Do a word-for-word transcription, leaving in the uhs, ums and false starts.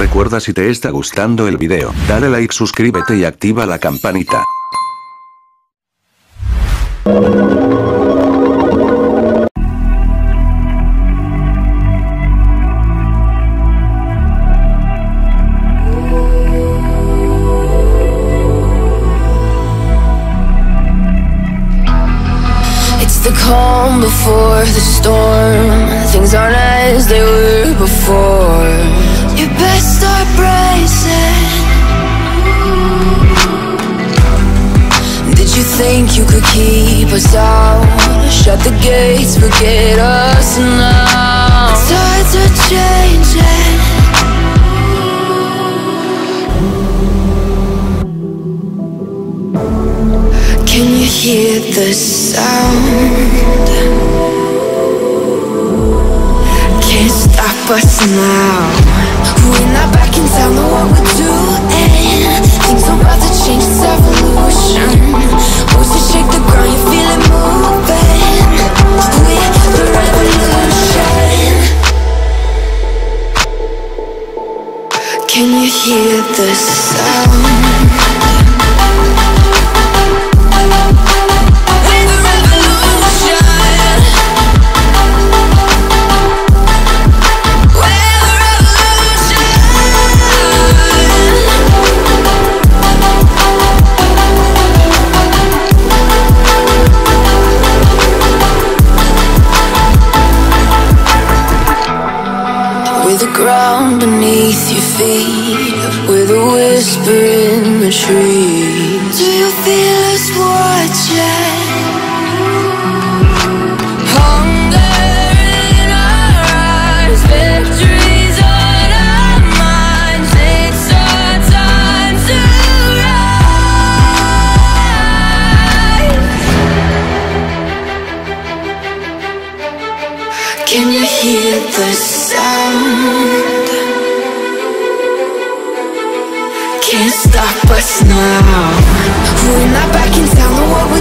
Recuerda, si te está gustando el video, dale like, suscríbete y activa la campanita. The calm before the storm. Things aren't as they were before. You best start bracing. Did you think you could keep us out? Shut the gates, forget us now. Tides are changing. Can you hear the sound? Can't stop us now. We're not back in time on what we're doing. Things are about to change, it's evolution. Once you shake the ground, you feel it moving. We're the revolution. Can you hear the sound? Ground beneath your feet, with a whisper in the trees. Do you feel us watching? Hunger in our eyes, victories on our minds. It's our time to rise. Can you hear the sound? Can't stop us now. We're not backing down on what we